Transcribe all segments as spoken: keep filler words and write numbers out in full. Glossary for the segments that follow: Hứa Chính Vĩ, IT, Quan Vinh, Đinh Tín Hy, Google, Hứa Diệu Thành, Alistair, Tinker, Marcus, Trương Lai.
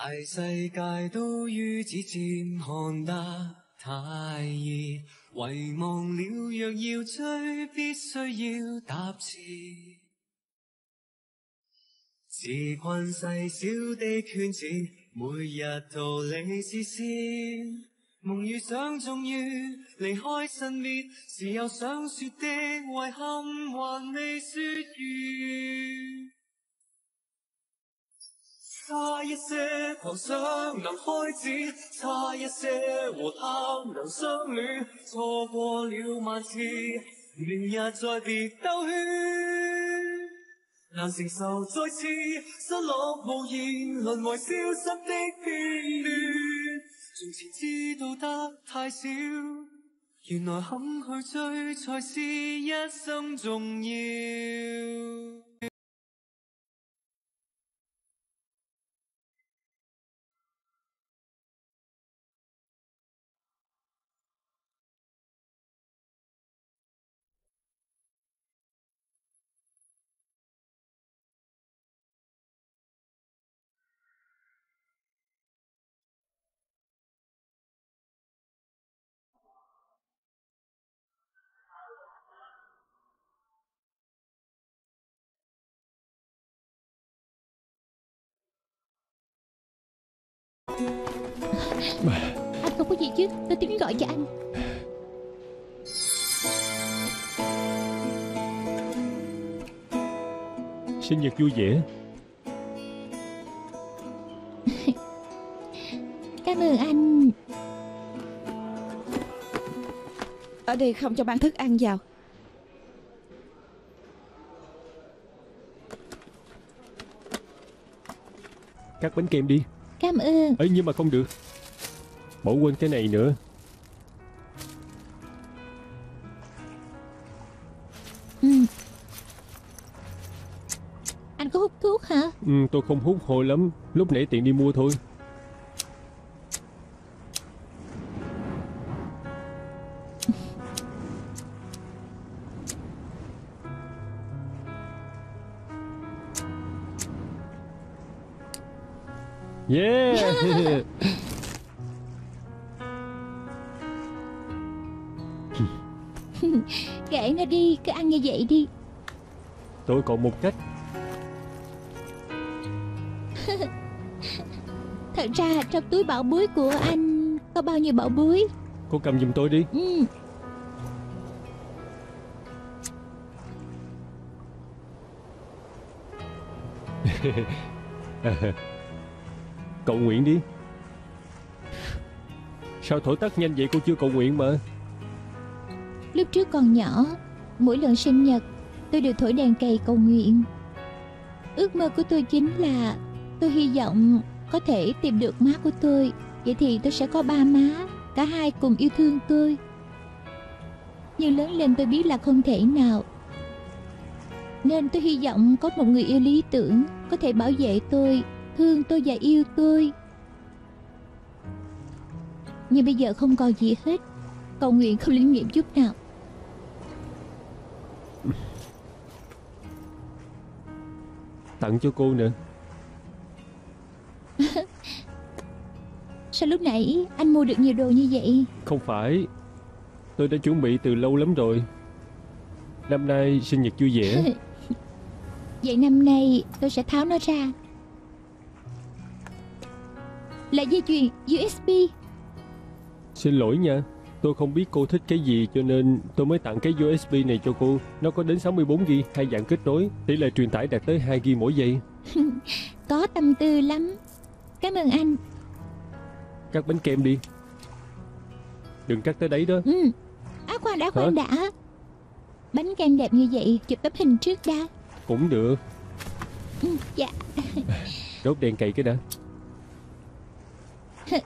大世界都於此漸看得太易，遺忘了若要追，必須要踏前。自困細小的圈子，每日逃離視線，夢與想終於離開身邊，時有想說的遺憾還未說完。 差一些狂想能開始，差一些和他能相戀，錯過了萬次，明日再別兜圈。難承受再次失落無言，淪為消失的片段。從前知道得太少，原來肯去追才是一生重要。 Bà... Anh không có gì chứ? Tôi tính gọi cho anh. Sinh nhật vui vẻ. Cảm ơn anh. Ở đây không cho mang thức ăn vào. Cắt bánh kem đi. Cảm ơn. Ấy nhưng mà không được. Bỏ quên cái này nữa. Ừ. Anh có hút thuốc hả? Ừ, tôi không hút hồi lắm. Lúc nãy tiện đi mua thôi. Yeah. Yeah. Kệ nó đi, cứ ăn như vậy đi. Tôi còn một cách. Thật ra trong túi bảo bối của anh có bao nhiêu bảo bối? Cô cầm giùm tôi đi. Ừ. Cầu nguyện đi. Sao thổi tắt nhanh vậy, cô chưa cầu nguyện mà. Lúc trước còn nhỏ, mỗi lần sinh nhật tôi đều thổi đèn cầy cầu nguyện. Ước mơ của tôi chính là tôi hy vọng có thể tìm được má của tôi. Vậy thì tôi sẽ có ba má, cả hai cùng yêu thương tôi. Nhưng lớn lên tôi biết là không thể nào. Nên tôi hy vọng có một người yêu lý tưởng, có thể bảo vệ tôi, thương tôi và yêu tôi. Nhưng bây giờ không còn gì hết. Cầu nguyện không linh nghiệm chút nào. Tặng cho cô nữa. Sao lúc nãy anh mua được nhiều đồ như vậy? Không phải, tôi đã chuẩn bị từ lâu lắm rồi. Năm nay sinh nhật vui vẻ. Vậy năm nay tôi sẽ tháo nó ra. Là dây chuyền u ét bê. Xin lỗi nha, tôi không biết cô thích cái gì cho nên tôi mới tặng cái u ét bê này cho cô. Nó có đến sáu mươi bốn gi-ga-bai, hai dạng kết nối, tỷ lệ truyền tải đạt tới hai gi-ga-bai mỗi giây. Có tâm tư lắm. Cảm ơn anh. Cắt bánh kem đi. Đừng cắt tới đấy đó. Ừ. Á à, khoan đã, khoan Hả? đã. Bánh kem đẹp như vậy, chụp tấm hình trước đã. Cũng được. Ừ, dạ. Đốt đèn cầy cái đã.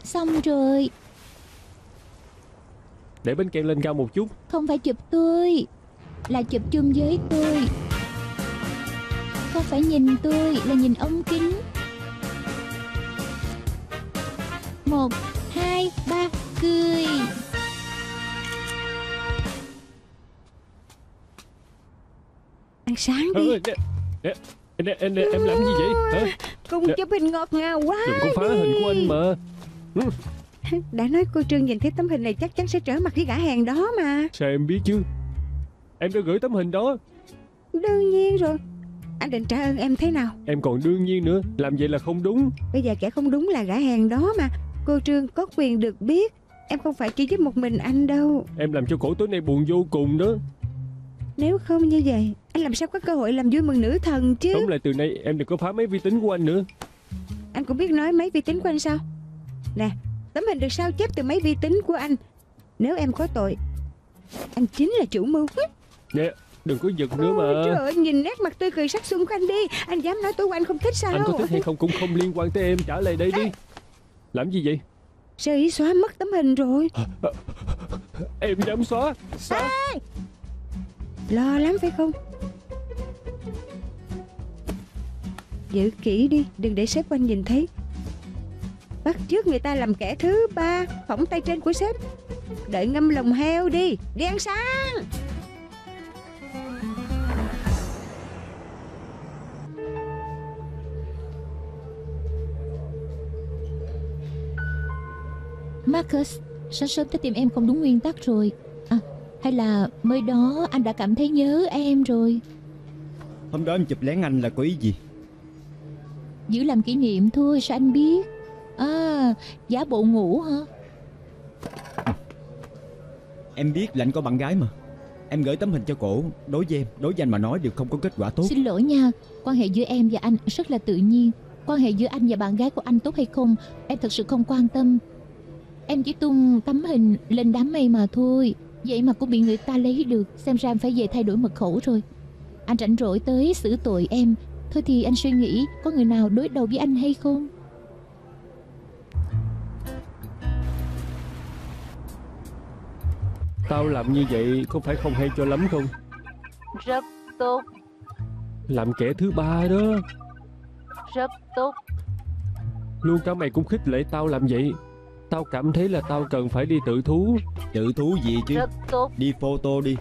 Xong rồi. Để bánh kem lên cao một chút. Không phải chụp tôi, là chụp chung với tôi. Không phải nhìn tôi, là nhìn ống kính. Một, hai, ba, cười. Ăn sáng đi. Em, em, em làm gì vậy hả? Cung chụp hình ngọt ngào quá. Đừng có phá đi. Hình của anh mà. Đã nói cô Trương nhìn thấy tấm hình này chắc chắn sẽ trở mặt với gã hàng đó mà. Sao em biết chứ? Em đã gửi tấm hình đó. Đương nhiên rồi. Anh định trả ơn em thế nào? Em còn đương nhiên nữa. Làm vậy là không đúng. Bây giờ kẻ không đúng là gã hàng đó mà. Cô Trương có quyền được biết. Em không phải chỉ giúp một mình anh đâu. Em làm cho cổ tối nay buồn vô cùng đó. Nếu không như vậy, anh làm sao có cơ hội làm vui mừng nữ thần chứ? Đúng, lại từ nay em đừng có phá máy vi tính của anh nữa. Anh cũng biết nói máy vi tính của anh sao? Nè, tấm hình được sao chép từ máy vi tính của anh. Nếu em có tội, anh chính là chủ mưu. Nè, đừng có giật nữa. Ôi, mà trời ơi, nhìn nét mặt tươi cười sắc xuân của anh đi. Anh dám nói tối của anh không thích sao? Anh có thích hay không cũng không liên quan tới em. Trả lời đây đi. Ê! Làm gì vậy? Sơ ý xóa mất tấm hình rồi. Em dám xóa, xóa. Ê! Lo lắm phải không? Giữ kỹ đi, đừng để sếp anh nhìn thấy. Bắt trước người ta làm kẻ thứ ba, phỏng tay trên của sếp. Đợi ngâm lòng heo đi, đi ăn sáng. Marcus, sáng sớm tới tìm em không đúng nguyên tắc rồi. À, hay là mới đó anh đã cảm thấy nhớ em rồi? Hôm đó em chụp lén anh là có ý gì? Giữ làm kỷ niệm thôi, sao anh biết? À, giả bộ ngủ hả? À, em biết là anh có bạn gái mà. Em gửi tấm hình cho cổ. Đối với em, đối với anh mà nói đều không có kết quả tốt. Xin lỗi nha, quan hệ giữa em và anh rất là tự nhiên. Quan hệ giữa anh và bạn gái của anh tốt hay không, em thật sự không quan tâm. Em chỉ tung tấm hình lên đám mây mà thôi. Vậy mà cũng bị người ta lấy được. Xem ra em phải về thay đổi mật khẩu rồi. Anh rảnh rỗi tới xử tội em. Thôi thì anh suy nghĩ có người nào đối đầu với anh hay không. Tao làm như vậy có phải không hay cho lắm không? Rất tốt. Làm kẻ thứ ba đó. Rất tốt. Luôn cả mày cũng khích lệ tao làm vậy. Tao cảm thấy là tao cần phải đi tự thú. Tự thú gì chứ? Rất tốt. Đi photo đi.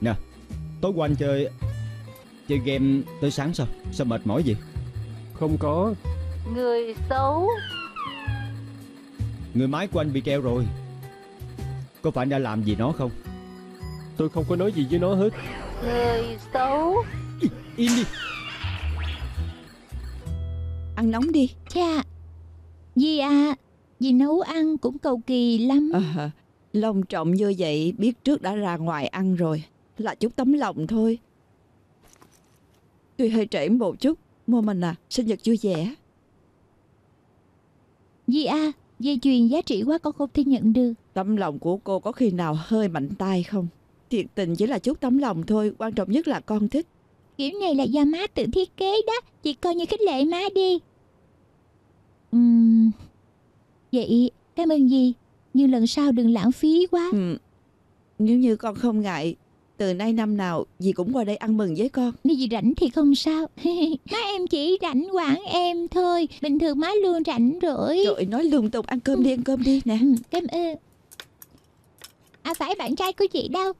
Nè, tối qua anh chơi chơi game tới sáng sao? Sao mệt mỏi vậy? Không có. Người xấu. Người máy của anh bị treo rồi. Có phải anh đã làm gì nó không? Tôi không có nói gì với nó hết. Người xấu. Ê, im đi. Ăn nóng đi. Chà, dì à, dì nấu ăn cũng cầu kỳ lắm. À, lòng trọng như vậy biết trước đã ra ngoài ăn rồi. Là chút tấm lòng thôi. Tuy hơi trễ một chút. Mô mình à, sinh nhật vui vẻ. Dì à, dây chuyền giá trị quá con không thể nhận được. Tấm lòng của cô có khi nào hơi mạnh tay không? Thiệt tình chỉ là chút tấm lòng thôi. Quan trọng nhất là con thích. Kiểu này là do má tự thiết kế đó. Chị coi như khích lệ má đi. uhm, Vậy cảm ơn dì. Nhưng lần sau đừng lãng phí quá. ừ. Nếu như con không ngại, từ nay năm nào dì cũng qua đây ăn mừng với con. Nếu dì rảnh thì không sao. Má em chỉ rảnh quản em thôi. Bình thường má luôn rảnh rỗi. Trời ơi, nói lung tung. Ăn cơm đi, ăn cơm đi nè. Cảm ơn. À, phải bạn trai của chị đâu?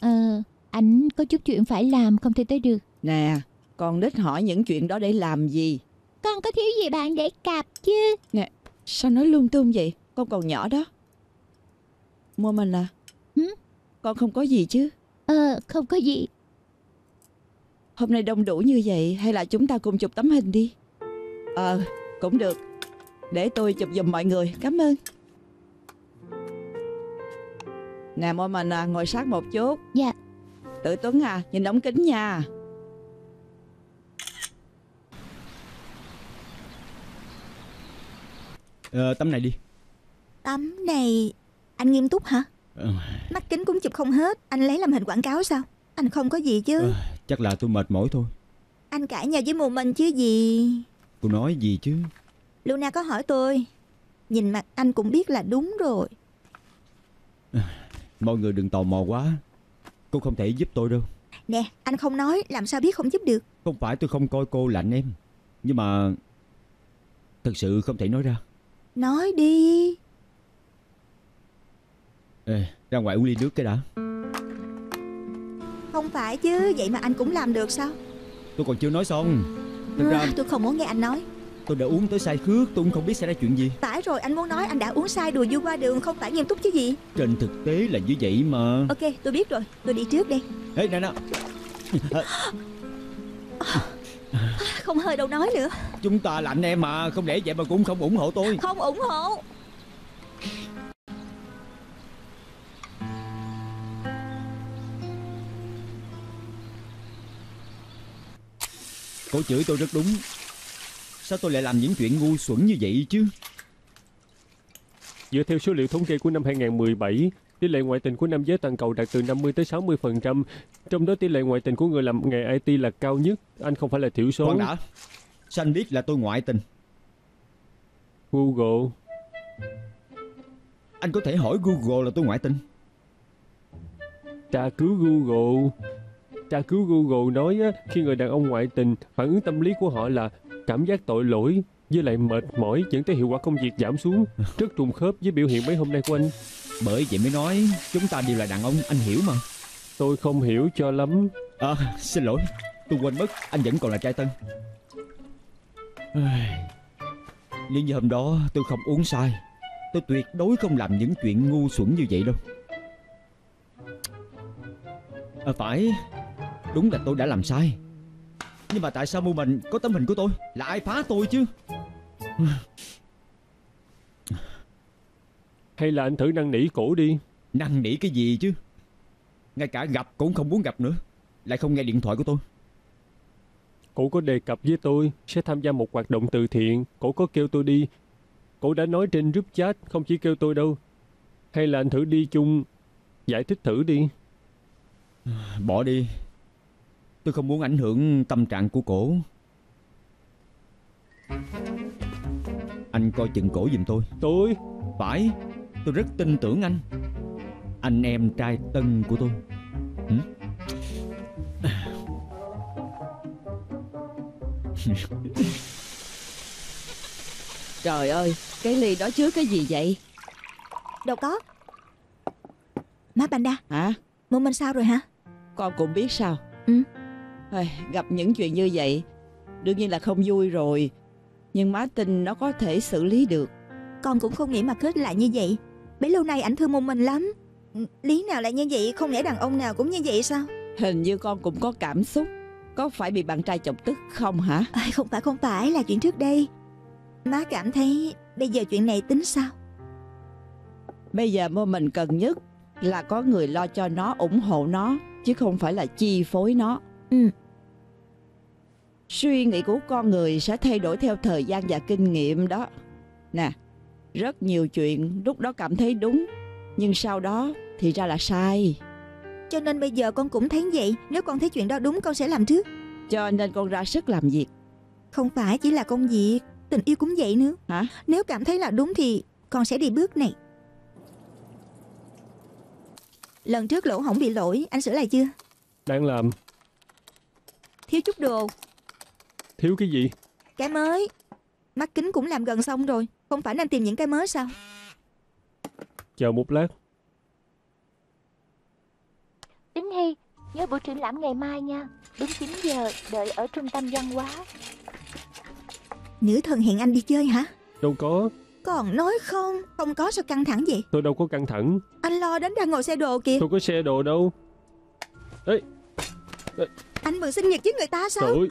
Ờ, ảnh có chút chuyện phải làm, không thể tới được. Nè, con đích hỏi những chuyện đó để làm gì? Con có thiếu gì bạn để cặp chứ? Nè, sao nói lung tung vậy? Con còn nhỏ đó. Mua mình à? Hử? Con không có gì chứ? Ờ, không có gì. Hôm nay đông đủ như vậy, hay là chúng ta cùng chụp tấm hình đi? Ờ, cũng được. Để tôi chụp giùm mọi người, cảm ơn. Nè môi mình à, ngồi sát một chút. Dạ. Tự Tuấn à, nhìn ống kính nha. Ờ, tấm này đi. Tấm này, anh nghiêm túc hả? Ừ. Mắt kính cũng chụp không hết, anh lấy làm hình quảng cáo sao? Anh không có gì chứ? Ờ, chắc là tôi mệt mỏi thôi. Anh cãi nhau với mùa mình chứ gì? Tôi nói gì chứ? Luna có hỏi tôi. Nhìn mặt anh cũng biết là đúng rồi. Mọi người đừng tò mò quá. Cô không thể giúp tôi đâu. Nè, anh không nói làm sao biết không giúp được. Không phải tôi không coi cô là anh em. Nhưng mà Thật sự không thể nói ra. Nói đi. Ê, ra ngoài uống ly nước cái đã. Không phải chứ, vậy mà anh cũng làm được sao? Tôi còn chưa nói xong. Thật ừ, ra... tôi không muốn nghe anh nói. Tôi đã uống tới say khước, tôi cũng không biết xảy ra chuyện gì. Phải rồi, anh muốn nói anh đã uống say đùa vui qua đường, không phải nghiêm túc chứ gì. Trên thực tế là như vậy mà. Ok, tôi biết rồi, tôi đi trước đây. Ê, nè nè. Không hơi đâu nói nữa. Chúng ta là anh em mà, không để vậy mà cũng không ủng hộ tôi. Không ủng hộ. Cô chửi tôi rất đúng. Sao tôi lại làm những chuyện ngu xuẩn như vậy chứ? Dựa theo số liệu thống kê của năm hai không một bảy, tỷ lệ ngoại tình của nam giới toàn cầu đạt từ năm mươi tới sáu mươi phần trăm. Trong đó tỷ lệ ngoại tình của người làm nghề i tê là cao nhất. Anh không phải là thiểu số. Khoan đã, sao anh biết là tôi ngoại tình? Google. Anh có thể hỏi Google là tôi ngoại tình. Tra cứu Google. Tra cứu Google nói á, khi người đàn ông ngoại tình, phản ứng tâm lý của họ là cảm giác tội lỗi với lại mệt mỏi, dẫn tới hiệu quả công việc giảm xuống, rất trùng khớp với biểu hiện mấy hôm nay của anh. Bởi vậy mới nói chúng ta đều là đàn ông, anh hiểu mà. Tôi không hiểu cho lắm. À, xin lỗi, tôi quên mất anh vẫn còn là trai tân. Nếu như hôm đó tôi không uống say, tôi tuyệt đối không làm những chuyện ngu xuẩn như vậy đâu. À, phải, đúng là tôi đã làm sai. Nhưng mà tại sao mô mình có tấm hình của tôi? Là ai phá tôi chứ? Hay là anh thử năn nỉ cổ đi. Năn nỉ cái gì chứ? Ngay cả gặp cũng không muốn gặp nữa. Lại không nghe điện thoại của tôi. Cổ có đề cập với tôi sẽ tham gia một hoạt động từ thiện. Cổ có kêu tôi đi. Cổ đã nói trên group chat, không chỉ kêu tôi đâu. Hay là anh thử đi chung, giải thích thử đi. Bỏ đi. Tôi không muốn ảnh hưởng tâm trạng của cổ. Anh coi chừng cổ giùm tôi. Tôi? Phải, tôi rất tin tưởng anh. Anh em trai tân của tôi. ừ? Trời ơi, cái ly đó chứa cái gì vậy? Đâu có. Má Panda. Hả? Mụ mình sao rồi hả? Con cũng biết sao. Ừ. Gặp những chuyện như vậy đương nhiên là không vui rồi. Nhưng má tin nó có thể xử lý được. Con cũng không nghĩ mà kết lại như vậy. Bấy lâu nay ảnh thương một mình lắm. Lý nào lại như vậy? Không lẽ đàn ông nào cũng như vậy sao? Hình như con cũng có cảm xúc. Có phải bị bạn trai chọc tức không hả? À, không phải không phải là chuyện trước đây. Má cảm thấy bây giờ chuyện này tính sao? Bây giờ mà mình cần nhất là có người lo cho nó, ủng hộ nó, chứ không phải là chi phối nó. Ừ. Suy nghĩ của con người sẽ thay đổi theo thời gian và kinh nghiệm đó. Nè, rất nhiều chuyện lúc đó cảm thấy đúng, nhưng sau đó thì ra là sai. Cho nên bây giờ con cũng thấy vậy. Nếu con thấy chuyện đó đúng, con sẽ làm trước. Cho nên con ra sức làm việc. Không phải chỉ là công việc, tình yêu cũng vậy nữa. Hả? Nếu cảm thấy là đúng thì con sẽ đi bước này. Lần trước lỗ hổng bị lỗi, anh sửa lại chưa? Đang làm. Thiếu chút đồ. Thiếu cái gì? Cái mới. Mắt kính cũng làm gần xong rồi. Không phải nên tìm những cái mới sao? Chờ một lát. Tín Hy, nhớ buổi triển lãm ngày mai nha. Đúng chín giờ, đợi ở trung tâm văn hóa. Nữ thần hẹn anh đi chơi hả? Đâu có. Còn nói không? Không có sao căng thẳng vậy? Tôi đâu có căng thẳng. Anh lo đến đang ngồi xe đồ kìa. Tôi có xe đồ đâu. Ê, ê. Anh mừng sinh nhật với người ta sao? Trời,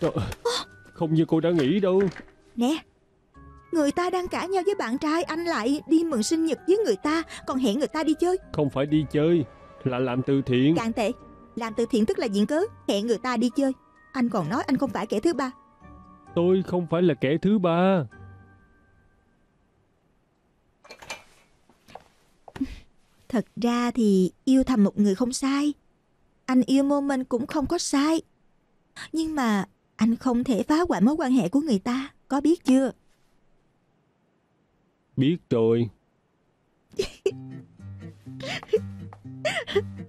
trời. Không như cô đã nghĩ đâu. Nè, người ta đang cãi nhau với bạn trai, anh lại đi mừng sinh nhật với người ta, còn hẹn người ta đi chơi. Không phải đi chơi, là làm từ thiện. Càng tệ. Làm từ thiện tức là viện cớ hẹn người ta đi chơi. Anh còn nói anh không phải kẻ thứ ba. Tôi không phải là kẻ thứ ba. Thật ra thì yêu thầm một người không sai. Anh yêu Moment cũng không có sai. Nhưng mà anh không thể phá hoại mối quan hệ của người ta, có biết chưa? Biết rồi.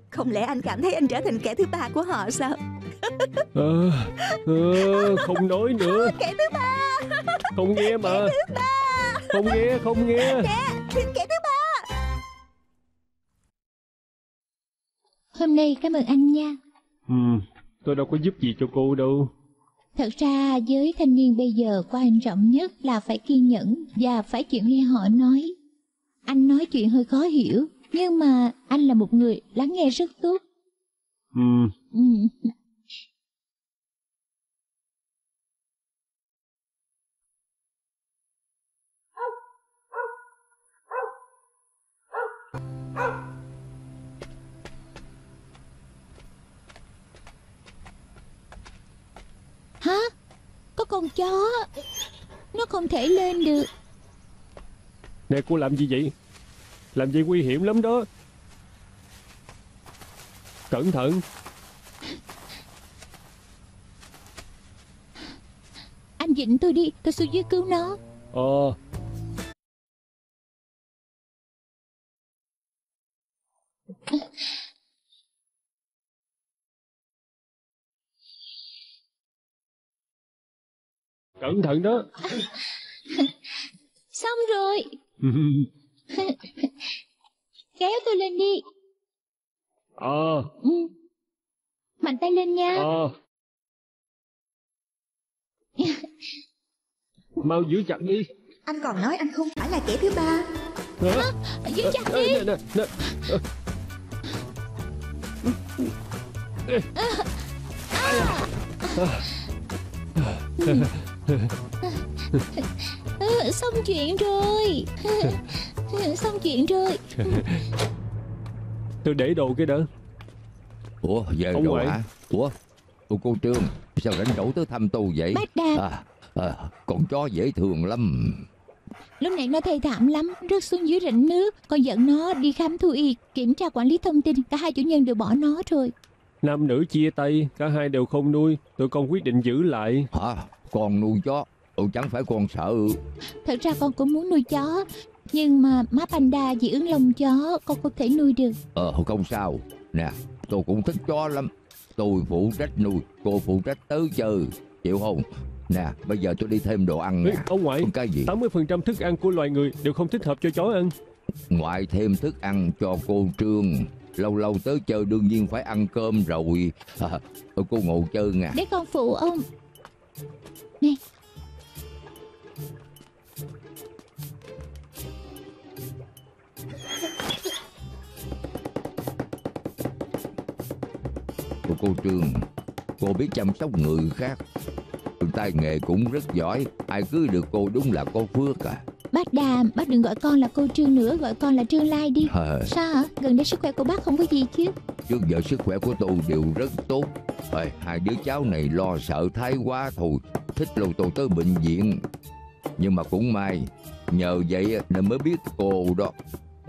Không lẽ anh cảm thấy anh trở thành kẻ thứ ba của họ sao? à, à, Không nói nữa. Kẻ thứ ba. Không nghe mà. Kẻ thứ ba. Không nghe, không nghe. Kẻ, kẻ thứ ba. Hôm nay cảm ơn anh nha. Ừ, tôi đâu có giúp gì cho cô đâu. Thật ra giới thanh niên bây giờ quan trọng nhất là phải kiên nhẫn và phải chịu nghe họ nói. Anh nói chuyện hơi khó hiểu, nhưng mà anh là một người lắng nghe rất tốt. Ừ. Ừ. Hả? Có con chó. Nó không thể lên được. Nè, cô làm gì vậy? Làm gì nguy hiểm lắm đó. Cẩn thận. Anh dịnh tôi đi, tôi xuống dưới cứu nó. Ờ. Cẩn thận đó. Xong rồi. Kéo tôi lên đi. Ờ. Ừ. Mạnh tay lên nha. Ờ. Mau giữ chặt đi. Anh còn nói anh không phải là kẻ thứ ba. Hả? À, giữ chặt đi. Nè, nè, nè. À. À. À. Ừ. Ừ, xong chuyện rồi. Xong chuyện rồi. Tôi để đồ cái đó. Ủa về ông rồi hả? Ủa, Ủa cô Trương, sao rảnh rỗi tới thăm tôi vậy? Bác Đạt. À, à, con chó dễ thương lắm. Lúc nãy nó thê thảm lắm, rớt xuống dưới rãnh nước. Con dẫn nó đi khám thú y, kiểm tra quản lý thông tin. Cả hai chủ nhân đều bỏ nó rồi. Nam nữ chia tay, cả hai đều không nuôi. Tụi con quyết định giữ lại. Hả? Con nuôi chó? Ừ, chẳng phải con sợ? Thật ra con cũng muốn nuôi chó, nhưng mà má panda dị ứng lông chó, con không thể nuôi được. Ờ, không sao. Nè, tôi cũng thích chó lắm. Tôi phụ trách nuôi, cô phụ trách tới chơi. Chịu không? Nè, bây giờ tôi đi thêm đồ ăn nè. Ông ngoại, cái gì? tám mươi phần trăm thức ăn của loài người đều không thích hợp cho chó ăn. Ngoại thêm thức ăn cho cô Trương. Lâu lâu tới chơi đương nhiên phải ăn cơm rồi. À, cô ngồi chơi nè. Để con phụ ông. Nè. Cô Trương, cô biết chăm sóc người khác, tay nghề cũng rất giỏi. Ai cưới được cô đúng là có phước à. Bác Đàm, bác đừng gọi con là cô Trương nữa, gọi con là Trương Lai đi. À. Sao hả? Gần đây sức khỏe của bác không có gì chứ? Trước giờ sức khỏe của tôi đều rất tốt. À, hai đứa cháu này lo sợ thái quá thôi, thích lôi tôi tới bệnh viện. Nhưng mà cũng may, nhờ vậy nên mới biết cô đó.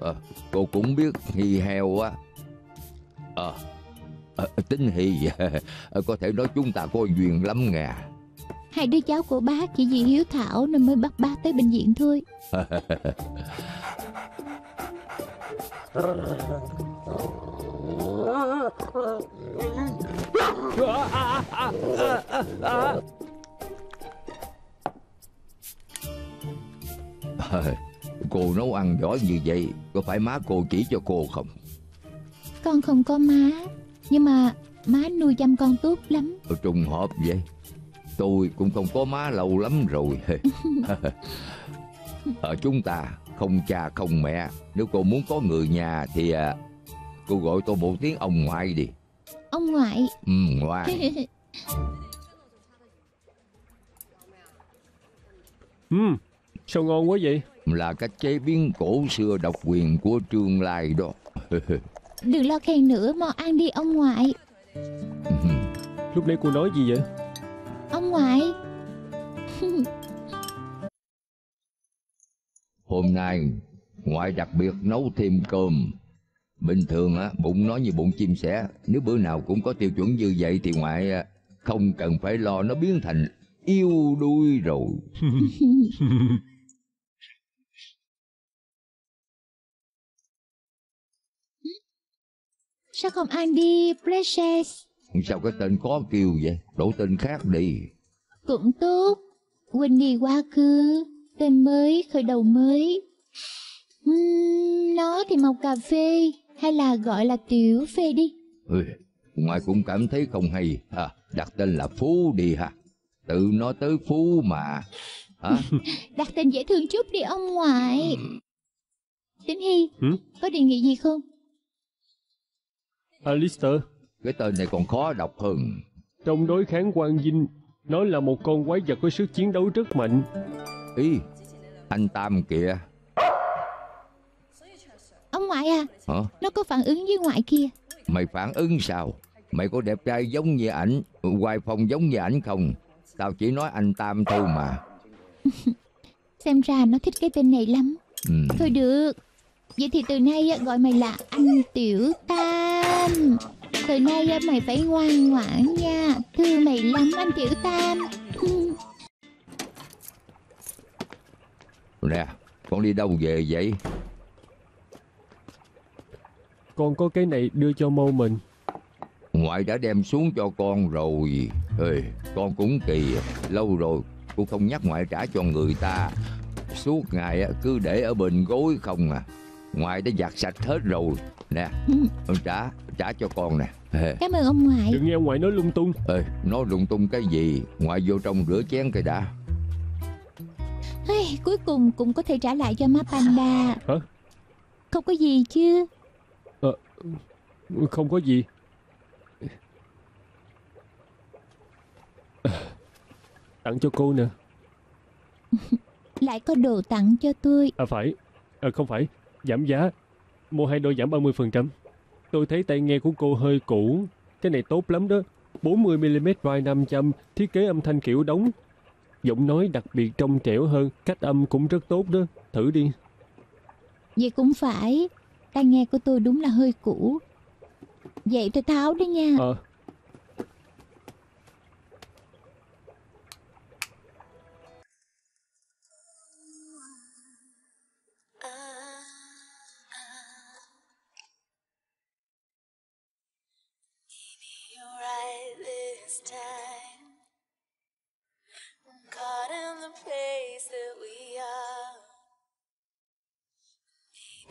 À, cô cũng biết Hy heo á. Ờ. À. À, Tín Hy, à, có thể nói chúng ta có duyên lắm nghe. Hai đứa cháu của bác chỉ vì hiếu thảo nên mới bắt bác tới bệnh viện thôi. À, cô nấu ăn giỏi như vậy, có phải má cô chỉ cho cô không? Con không có má, nhưng mà má nuôi chăm con tốt lắm. Trùng hợp vậy. Tôi cũng không có má lâu lắm rồi. Ở chúng ta không cha không mẹ. Nếu cô muốn có người nhà thì à, cô gọi tôi một tiếng ông ngoại đi. Ông ngoại. Ừ, ngoại. Ừ, sao ngon quá vậy? Là cách chế biến cổ xưa độc quyền của Trương Lai đó. Đừng lo khen nữa, mau ăn đi ông ngoại. Lúc nãy cô nói gì vậy? Ông ngoại. Hôm nay ngoại đặc biệt nấu thêm cơm. Bình thường á, bụng nó như bụng chim sẻ. Nếu bữa nào cũng có tiêu chuẩn như vậy thì ngoại không cần phải lo nó biến thành yêu đuôi rồi. Sao không ăn đi, Precious? Sao cái tên khó kêu vậy? Đổi tên khác đi. Cũng tốt. Quên đi quá khứ, tên mới, khởi đầu mới. uhm, Nó thì màu cà phê, hay là gọi là tiểu phê đi. Ừ, ngoài cũng cảm thấy không hay à, đặt tên là Phú đi ha. Tự nó tới Phú mà à. Đặt tên dễ thương chút đi ông ngoại. ừ. Tín Hy, ừ? có đề nghị gì không? Alistair, cái tên này còn khó đọc hơn. Trong đối kháng Quan Vinh, nó là một con quái vật có sức chiến đấu rất mạnh. Ý, anh Tam kìa. Ông ngoại à, hả? Nó có phản ứng với ngoại kia. Mày phản ứng sao? Mày có đẹp trai giống như ảnh, hoài phong giống như ảnh không? Tao chỉ nói anh Tam thôi mà. Xem ra nó thích cái tên này lắm. ừ. Thôi được, vậy thì từ nay gọi mày là anh Tiểu Tam. Từ nay mày phải ngoan ngoãn nha, thương mày lắm anh Tiểu Tam. Nè, con đi đâu về vậy? Con có cái này đưa cho mâu mình. Ngoại đã đem xuống cho con rồi. Ê, con cũng kỳ, lâu rồi cũng không nhắc ngoại trả cho người ta. Suốt ngày cứ để ở bên gối không à. Ngoại đã giặt sạch hết rồi. Nè, ông trả, trả cho con nè. Cảm ơn ông ngoại. Đừng nghe ông ngoại nói lung tung. Ê, nói lung tung cái gì? Ngoại vô trong rửa chén cái đã. Hey, cuối cùng cũng có thể trả lại cho má Panda. Hả? Không có gì chứ? À, không có gì. Tặng cho cô nè. Lại có đồ tặng cho tôi. À phải, à, không phải, giảm giá. Mua hai đôi giảm ba mươi phần trăm. Tôi thấy tai nghe của cô hơi cũ. Cái này tốt lắm đó. bốn mươi mi li mét vai năm trăm. Thiết kế âm thanh kiểu đóng. Giọng nói đặc biệt trong trẻo hơn. Cách âm cũng rất tốt đó. Thử đi. Vậy cũng phải. Tai nghe của tôi đúng là hơi cũ. Vậy tôi tháo đó nha. Ờ à.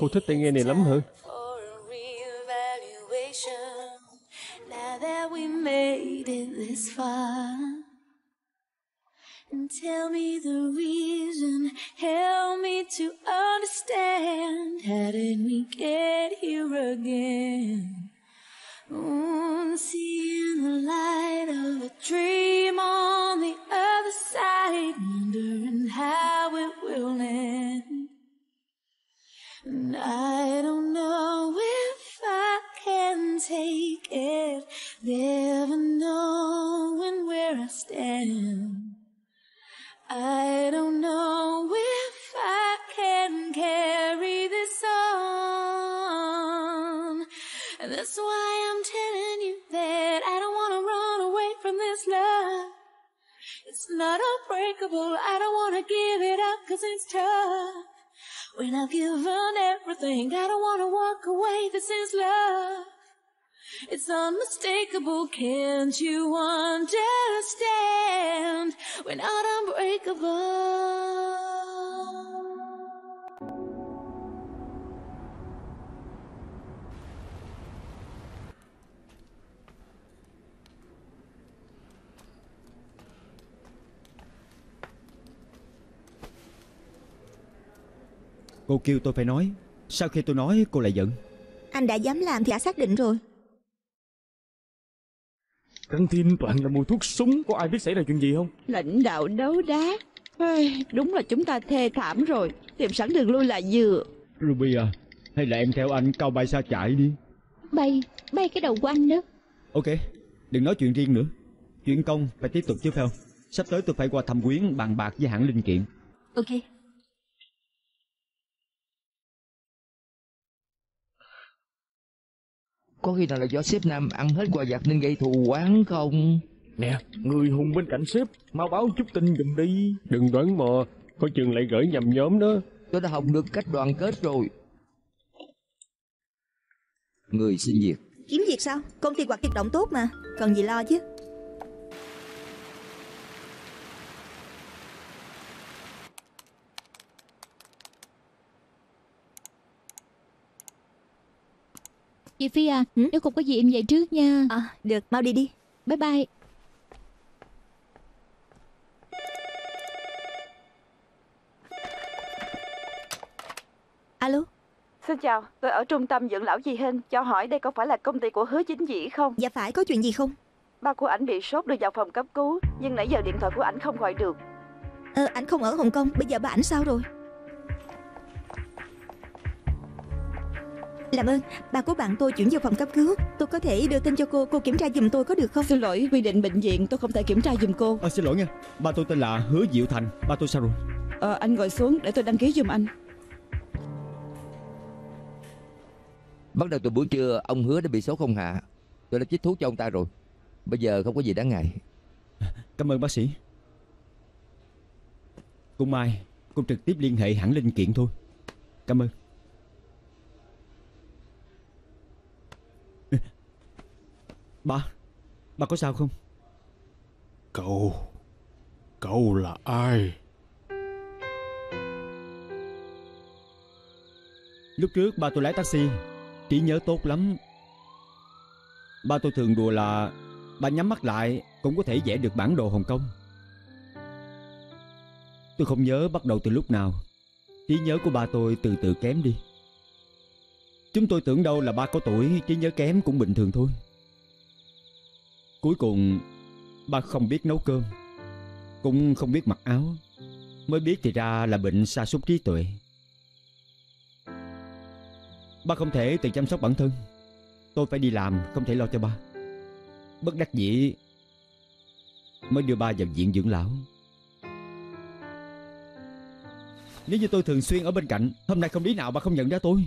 Cô thích tai nghe này lắm hả? I don't know if I can take it, never knowing where I stand. I don't know if I can carry this on, and that's why I'm telling you that I don't want to run away from this love. It's not unbreakable, I don't want to give it up cause it's tough. When I've given everything, I don't want to walk away, this is love. It's unmistakable, can't you understand? We're not unbreakable. Cô kêu tôi phải nói. Sau khi tôi nói cô lại giận. Anh đã dám làm thì đã xác định rồi. Căng tin toàn là mùi thuốc súng. Có ai biết xảy ra chuyện gì không? Lãnh đạo đấu đá. Ây, đúng là chúng ta thê thảm rồi. Tìm sẵn đường lui là vừa. Ruby à, hay là em theo anh cao bay xa chạy đi. Bay, bay cái đầu của anh đó. Ok, đừng nói chuyện riêng nữa. Chuyện công phải tiếp tục chứ phải không? Sắp tới tôi phải qua thẩm quyến bàn bạc với hãng linh kiện. Ok. Có khi nào là do sếp Nam ăn hết quà vặt nên gây thù oán không? Nè, người hùng bên cạnh sếp, mau báo chút tin giùm đi. Đừng đoán mò, có chừng lại gửi nhầm nhóm đó. Tôi đã học được cách đoàn kết rồi. Người xin việc Kiếm việc sao? Công ty hoạt động tốt mà, cần gì lo chứ. Chị Phi à, ừ? Nếu không có gì em về trước nha. À, được, mau đi đi. Bye bye. Alo. Xin chào, tôi ở trung tâm dưỡng lão Di Hinh. Cho hỏi đây có phải là công ty của Hứa Chính Vĩ không? Dạ phải, có chuyện gì không? Ba của ảnh bị sốt đưa vào phòng cấp cứu, nhưng nãy giờ điện thoại của ảnh không gọi được. Ờ, ảnh không ở Hồng Kông, bây giờ ba ảnh sao rồi? Làm ơn, ba của bạn tôi chuyển vào phòng cấp cứu. Tôi có thể đưa tin cho cô, cô kiểm tra giùm tôi có được không? Xin lỗi, quy định bệnh viện tôi không thể kiểm tra giùm cô. À, xin lỗi nha, ba tôi tên là Hứa Diệu Thành. Ba tôi sao rồi? Ờ, anh ngồi xuống để tôi đăng ký giùm anh. Bắt đầu từ buổi trưa, ông Hứa đã bị sốt không hạ. Tôi đã chích thuốc cho ông ta rồi. Bây giờ không có gì đáng ngại. Cảm ơn bác sĩ. Cô Mai, cô trực tiếp liên hệ hãng linh kiện thôi. Cảm ơn. Ba, ba có sao không? Cậu, cậu là ai? Lúc trước ba tôi lái taxi, trí nhớ tốt lắm. Ba tôi thường đùa là ba nhắm mắt lại cũng có thể vẽ được bản đồ Hồng Kông. Tôi không nhớ bắt đầu từ lúc nào, trí nhớ của ba tôi từ từ kém đi. Chúng tôi tưởng đâu là ba có tuổi, trí nhớ kém cũng bình thường thôi. Cuối cùng, ba không biết nấu cơm, cũng không biết mặc áo. Mới biết thì ra là bệnh sa sút trí tuệ. Ba không thể tự chăm sóc bản thân. Tôi phải đi làm, không thể lo cho ba. Bất đắc dĩ mới đưa ba vào viện dưỡng lão. Nếu như tôi thường xuyên ở bên cạnh, hôm nay không lý nào ba không nhận ra tôi.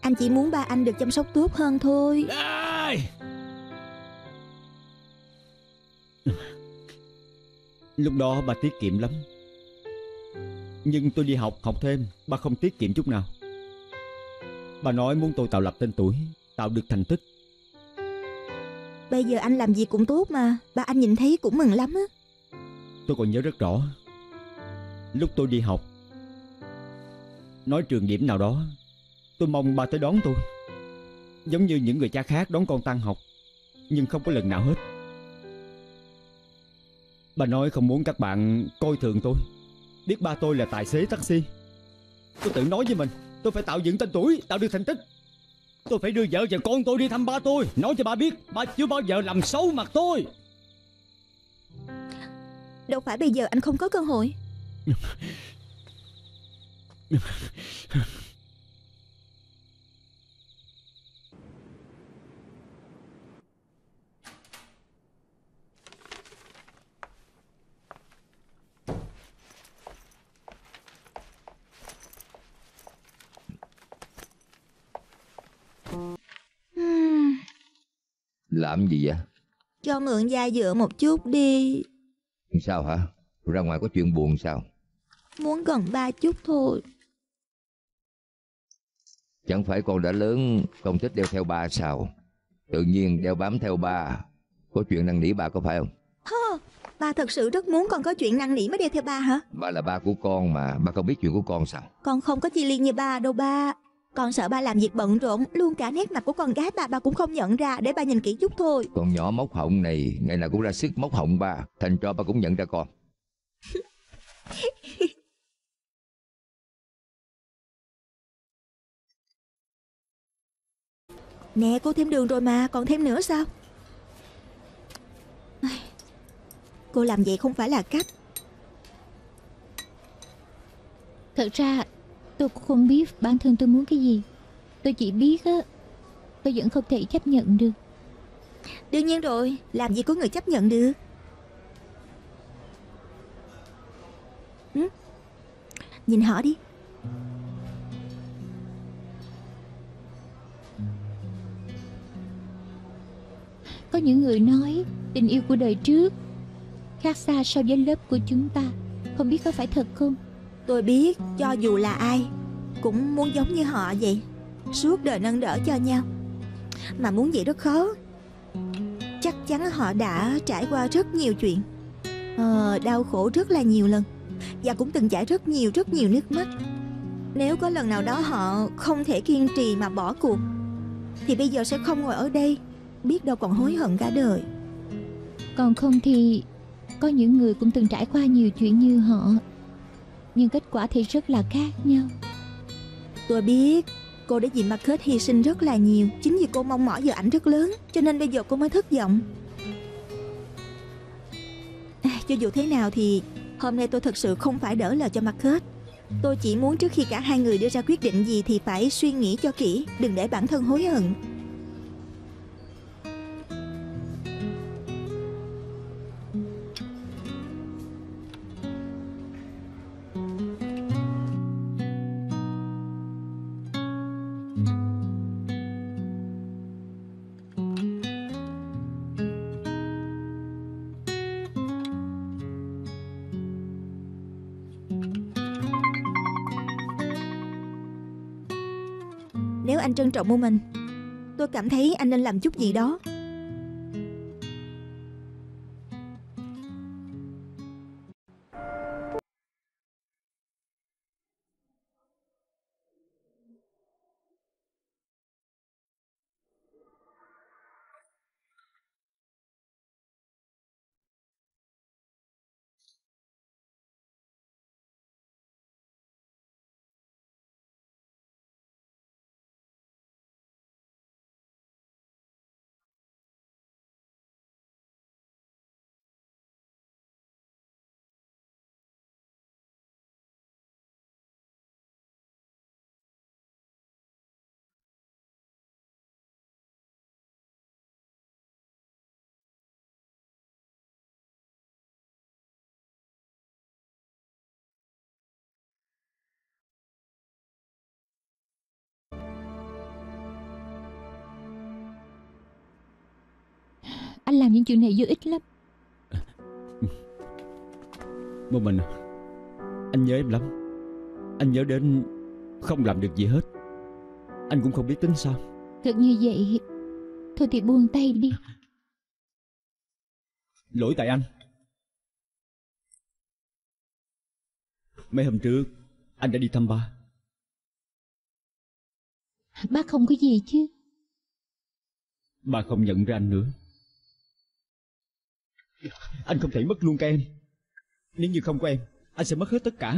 Anh chỉ muốn ba anh được chăm sóc tốt hơn thôi. À! Lúc đó ba tiết kiệm lắm. Nhưng tôi đi học, học thêm, ba không tiết kiệm chút nào. Ba nói muốn tôi tạo lập tên tuổi, tạo được thành tích. Bây giờ anh làm gì cũng tốt mà, ba anh nhìn thấy cũng mừng lắm á. Tôi còn nhớ rất rõ, lúc tôi đi học, nói trường điểm nào đó, tôi mong ba tới đón tôi, giống như những người cha khác đón con tan học. Nhưng không có lần nào hết. Ba nói không muốn các bạn coi thường tôi, biết ba tôi là tài xế taxi. Tôi tự nói với mình, tôi phải tạo dựng tên tuổi, tạo được thành tích. Tôi phải đưa vợ và con tôi đi thăm ba tôi, nói cho ba biết ba chưa bao giờ làm xấu mặt tôi. Đâu phải bây giờ anh không có cơ hội. Làm gì vậy? Cho mượn da dựa một chút đi. Sao hả? Ra ngoài có chuyện buồn sao? Muốn gần ba chút thôi. Chẳng phải con đã lớn, không thích đeo theo ba sao? Tự nhiên đeo bám theo ba. Có chuyện năn nỉ ba có phải không? Hơ, ba thật sự rất muốn con có chuyện năn nỉ mới đeo theo ba hả? Ba là ba của con mà, ba không biết chuyện của con sao? Con không có chi liên như ba đâu ba. Con sợ ba làm việc bận rộn, luôn cả nét mặt của con gái ba, ba cũng không nhận ra, để ba nhìn kỹ chút thôi. Con nhỏ móc họng này, ngày nào cũng ra sức móc họng ba, thành cho ba cũng nhận ra con. Nè, cô thêm đường rồi mà, còn thêm nữa sao? Cô làm vậy không phải là cách. Thật ra tôi cũng không biết bản thân tôi muốn cái gì. Tôi chỉ biết á, tôi vẫn không thể chấp nhận được. Đương nhiên rồi, làm gì có người chấp nhận được. Ừ? Nhìn họ đi. Có những người nói tình yêu của đời trước khác xa so với lớp của chúng ta. Không biết có phải thật không? Tôi biết, cho dù là ai cũng muốn giống như họ vậy. suốt đời nâng đỡ cho nhau. Mà muốn vậy rất khó. Chắc chắn họ đã trải qua rất nhiều chuyện, ờ, đau khổ rất là nhiều lần, và cũng từng chảy rất nhiều rất nhiều nước mắt. Nếu có lần nào đó họ không thể kiên trì mà bỏ cuộc, thì bây giờ sẽ không ngồi ở đây, biết đâu còn hối hận cả đời. Còn không thì có những người cũng từng trải qua nhiều chuyện như họ, nhưng kết quả thì rất là khác nhau. Tôi biết cô đã vì Marcus hy sinh rất là nhiều. Chính vì cô mong mỏi giờ ảnh rất lớn, cho nên bây giờ cô mới thất vọng. À, cho dù thế nào thì hôm nay tôi thật sự không phải đỡ lời cho Marcus. Tôi chỉ muốn trước khi cả hai người đưa ra quyết định gì thì phải suy nghĩ cho kỹ, đừng để bản thân hối hận. Anh trân trọng mua mình, tôi cảm thấy anh nên làm chút gì đó. Anh làm những chuyện này vô ích lắm. Một mình anh nhớ em lắm. Anh nhớ đến không làm được gì hết. Anh cũng không biết tính sao. Thật như vậy. Thôi thì buông tay đi. Lỗi tại anh. Mấy hôm trước anh đã đi thăm ba. Ba không có gì chứ? Ba không nhận ra anh nữa. Anh không thể mất luôn các em. Nếu như không có em, anh sẽ mất hết tất cả.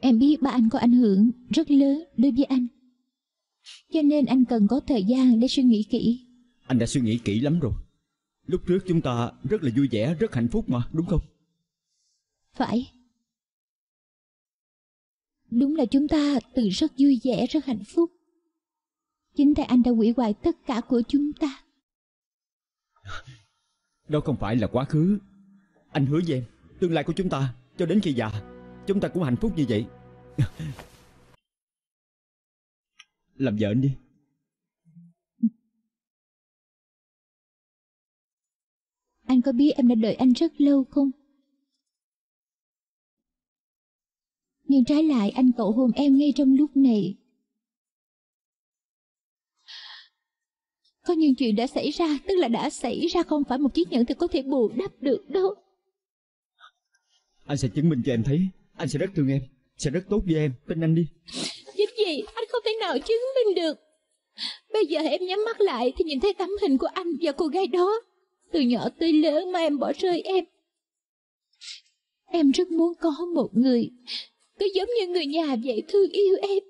Em biết ba anh có ảnh hưởng rất lớn đối với anh, cho nên anh cần có thời gian để suy nghĩ kỹ. Anh đã suy nghĩ kỹ lắm rồi. Lúc trước chúng ta rất là vui vẻ, rất hạnh phúc mà, đúng không? Phải. Đúng là chúng ta từ rất vui vẻ, rất hạnh phúc. Chính tại anh đã hủy hoại tất cả của chúng ta. Đó không phải là quá khứ. Anh hứa với em, tương lai của chúng ta cho đến khi già, chúng ta cũng hạnh phúc như vậy. Làm vợ anh đi. Anh có biết em đã đợi anh rất lâu không? Nhưng trái lại anh cậu hôn em ngay trong lúc này. Có những chuyện đã xảy ra, tức là đã xảy ra, không phải một chiếc nhẫn thì có thể bù đắp được đâu. Anh sẽ chứng minh cho em thấy. Anh sẽ rất thương em, sẽ rất tốt với em, tin anh đi. Chính vì anh không thể nào chứng minh được. Bây giờ em nhắm mắt lại thì nhìn thấy tấm hình của anh và cô gái đó. Từ nhỏ tới lớn mà em bỏ rơi em. Em rất muốn có một người cứ giống như người nhà vậy, thương yêu em.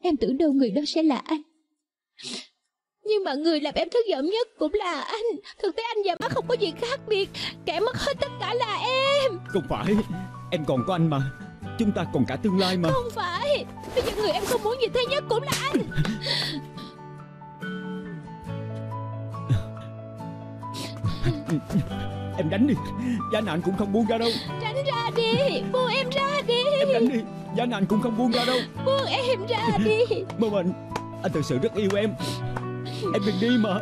Em tưởng đâu người đó sẽ là anh. Nhưng mà người làm em thất vọng nhất cũng là anh. Thực tế anh và má không có gì khác biệt. Kẻ mất hết tất cả là em. Không phải, em còn có anh mà. Chúng ta còn cả tương lai mà. Không phải, bây giờ người em không muốn gì thế nhất cũng là anh. Em đánh đi. Giá nạn cũng không buông ra đâu. Tránh ra đi, buông em ra đi. Em đánh đi, giá nạn cũng không buông ra đâu. Buông em ra đi. Mơ mình, anh thực sự rất yêu em. Em đừng đi mà.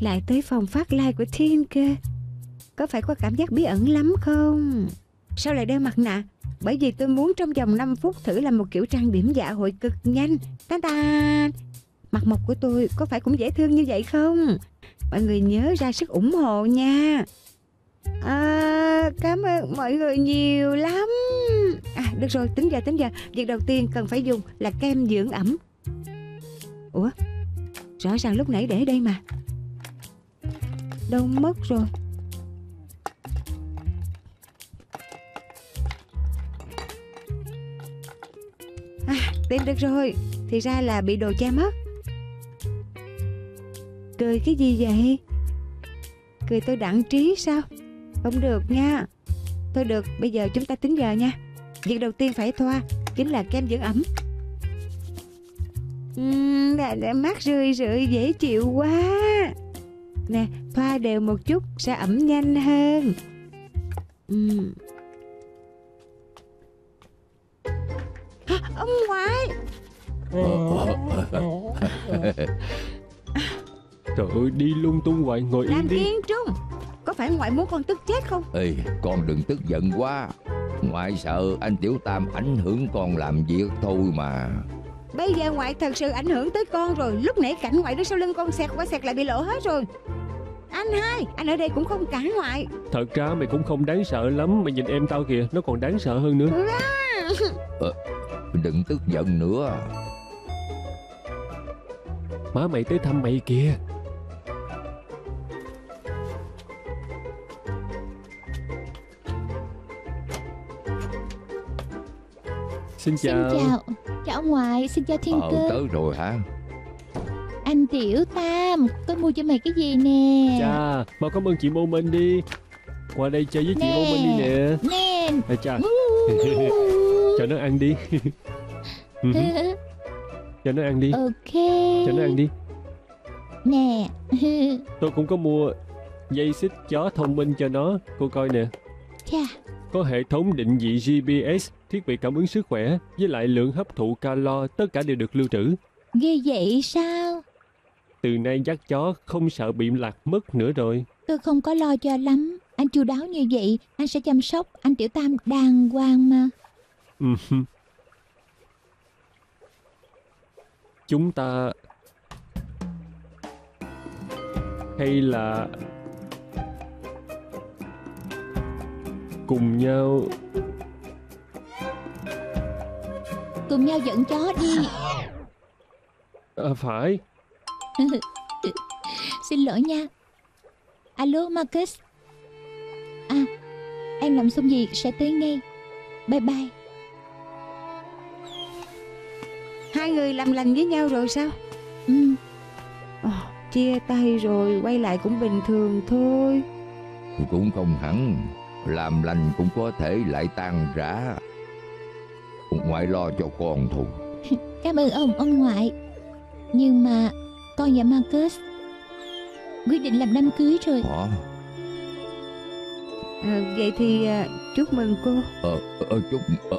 lại tới phòng phát live của Tinker. Có phải có cảm giác bí ẩn lắm không? Sao lại đeo mặt nạ? Bởi vì tôi muốn trong vòng năm phút thử làm một kiểu trang điểm dạ hội cực nhanh. Ta-da! Mặt mộc của tôi có phải cũng dễ thương như vậy không? Mọi người nhớ ra sức ủng hộ nha. À, cảm ơn mọi người nhiều lắm. À, được rồi, tính giờ, tính giờ. Việc đầu tiên cần phải dùng là kem dưỡng ẩm. Ủa? Rõ ràng lúc nãy để đây mà. Đâu mất rồi? À, tìm được rồi. Thì ra là bị đồ che mất. Cười cái gì vậy? Cười tôi đặng trí sao? Không được nha. Thôi được, bây giờ chúng ta tính giờ nha. Việc đầu tiên phải thoa chính là kem dưỡng ẩm. uhm, đã, đã mát rượi rượi dễ chịu quá. Nè, thoa đều một chút sẽ ẩm nhanh hơn. uhm. À, ông ngoại. Trời ơi, đi lung tung hoài, ngồi yên đi. Làm yên trung. Có phải ngoại muốn con tức chết không? Ê, con đừng tức giận quá. Ngoại sợ anh Tiểu Tam ảnh hưởng con làm việc thôi mà. Bây giờ ngoại thật sự ảnh hưởng tới con rồi. Lúc nãy cảnh ngoại đứng sau lưng con xẹt qua xẹt lại bị lộ hết rồi. Anh hai, anh ở đây cũng không cản ngoại. Thật ra mày cũng không đáng sợ lắm. Mày nhìn em tao kìa, nó còn đáng sợ hơn nữa. Ờ, đừng tức giận nữa. Má mày tới thăm mày kìa. Xin chào. Xin chào. Chào ông ngoại, xin chào Thiên Cơ. Ờ, tới rồi hả? Anh Tiểu Tam, tôi mua cho mày cái gì nè? Chà, mau cảm ơn chị Mô Minh đi. Qua đây chơi với nè, chị Mô Minh đi nè. Nè. À, chà. Cho nó ăn đi. Cho nó ăn đi. Ok. Cho nó ăn đi. Nè. Tôi cũng có mua dây xích chó thông minh cho nó. Cô coi nè. Chà. Có hệ thống định vị giê pê ét, thiết bị cảm ứng sức khỏe, với lại lượng hấp thụ calo, tất cả đều được lưu trữ. Ghê vậy sao? Từ nay dắt chó không sợ bị lạc mất nữa rồi. Tôi không có lo cho lắm. Anh chu đáo như vậy, anh sẽ chăm sóc anh Tiểu Tam đàng hoàng mà. Chúng ta hay là cùng nhau cùng nhau dẫn chó đi. À, phải. Xin lỗi nha. Alo Marcus. À, em làm xong việc sẽ tới ngay. Bye bye. Hai người làm lành với nhau rồi sao? Ừ. À, chia tay rồi quay lại cũng bình thường thôi. Cũng không hẳn. Làm lành cũng có thể lại tan rã. Ngoại lo cho con thôi. Cảm ơn ông, ông ngoại. Nhưng mà con và Marcus quyết định làm đám cưới rồi. Hả? À, vậy thì chúc mừng cô. Ờ, ờ, chúc, ờ,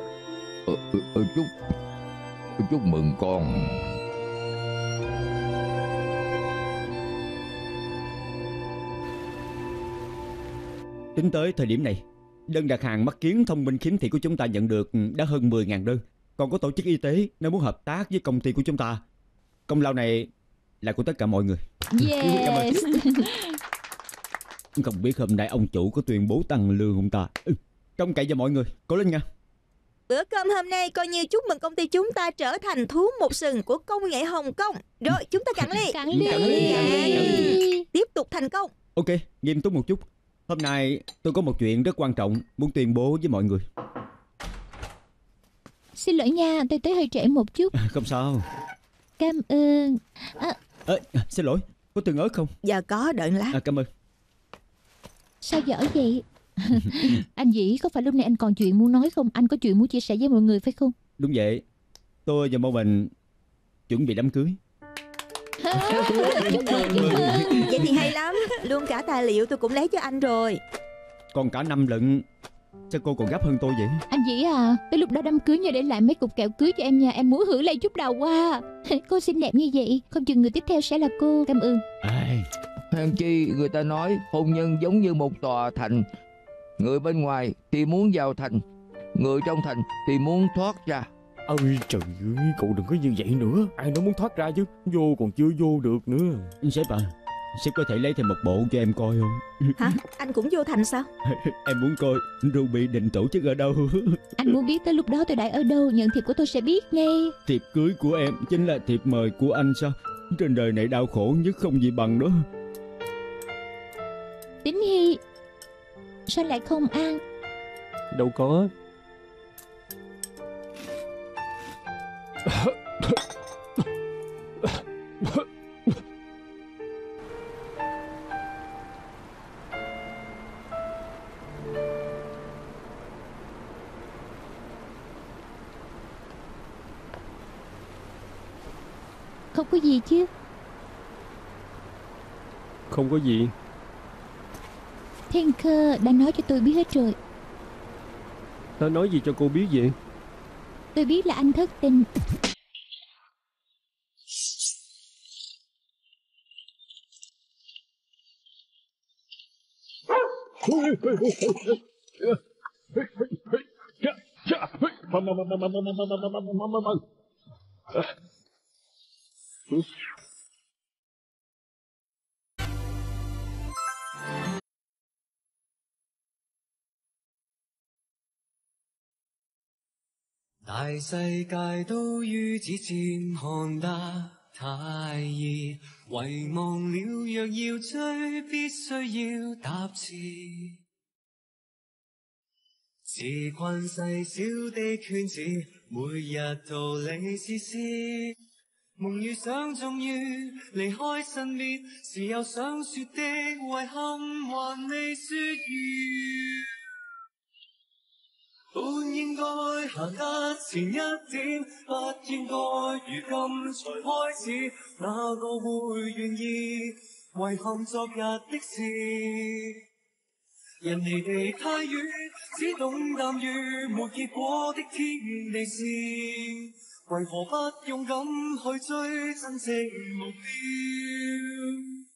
ờ, ờ, chúc, chúc mừng con. Tính tới thời điểm này, đơn đặt hàng mắt kiến thông minh khiếm thị của chúng ta nhận được đã hơn mười nghìn đơn. Còn có tổ chức y tế nó muốn hợp tác với công ty của chúng ta. Công lao này là của tất cả mọi người. Yes. Không biết hôm nay ông chủ có tuyên bố tăng lương không ta. Ừ. Trông cậy vào mọi người, cố lên nha. Bữa cơm hôm nay coi như chúc mừng công ty chúng ta trở thành thú một sừng của công nghệ Hồng Kông. Rồi chúng ta cạn ly. Cạn ly. Tiếp tục thành công. Ok, nghiêm túc một chút. Hôm nay tôi có một chuyện rất quan trọng muốn tuyên bố với mọi người. Xin lỗi nha, tôi tới hơi trễ một chút. Không sao. Cảm ơn. À... À, xin lỗi, có tương ớt không? Dạ có, đợi lát. À, cảm ơn. Sao dở vậy? Anh Vĩ, có phải lúc này anh còn chuyện muốn nói không? Anh có chuyện muốn chia sẻ với mọi người phải không? Đúng vậy, tôi và Mô Bình chuẩn bị đám cưới. Vậy thì hay lắm. Luôn cả tài liệu tôi cũng lấy cho anh rồi. Còn cả năm lận. Sao cô còn gấp hơn tôi vậy? Anh Vĩ à, tới lúc đó đám cưới nhớ để lại mấy cục kẹo cưới cho em nha. Em muốn hưởng lấy chút đầu qua. Cô xinh đẹp như vậy, không chừng người tiếp theo sẽ là cô. Cảm ơn. À, Hèn chi người ta nói hôn nhân giống như một tòa thành, người bên ngoài thì muốn vào thành, người trong thành thì muốn thoát ra. Ôi trời ơi, cậu đừng có như vậy nữa. Ai nó muốn thoát ra chứ, vô còn chưa vô được nữa. Sếp à, sếp có thể lấy thêm một bộ cho em coi không? Hả? Anh cũng vô thành sao? Em muốn coi Ruby định tổ chức ở đâu. Anh muốn biết tới lúc đó tôi đãi ở đâu, nhận thiệp của tôi sẽ biết ngay. Thiệp cưới của em chính là thiệp mời của anh sao? Trên đời này đau khổ nhất không gì bằng đó. Tín Hy, sao lại không ăn? Đâu có. Không có gì chứ? Không có gì. Tinker đã nói cho tôi biết hết rồi. Nó nói gì cho cô biết vậy? Tôi biết là anh thất tình.大世界都於此前看得太易，遺忘了若要追，必須要踏前。自困細小的圈子，每日道理試試，夢與想終於離開身邊，是有想說的遺憾還未說完。本應該行得前一點，不應該如今才開始。哪個會願意遺憾昨日的事？人離地太遠，只懂淡於沒結果的天地事。為何不勇敢去追真正目標？